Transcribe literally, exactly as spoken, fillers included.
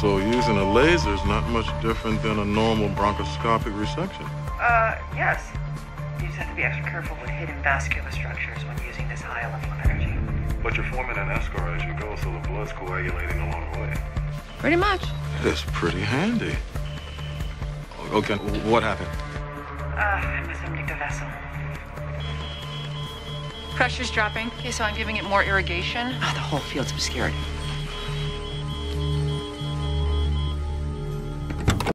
So using a laser is not much different than a normal bronchoscopic resection. Uh, yes. You just have to be extra careful with hidden vascular structures when using this high level of energy. But you're forming an eschar as you go, so the blood's coagulating along the way. Pretty much. That's pretty handy. Okay, what happened? Uh, I must have nicked a vessel. Pressure's dropping, okay, so I'm giving it more irrigation. Oh, the whole field's obscured.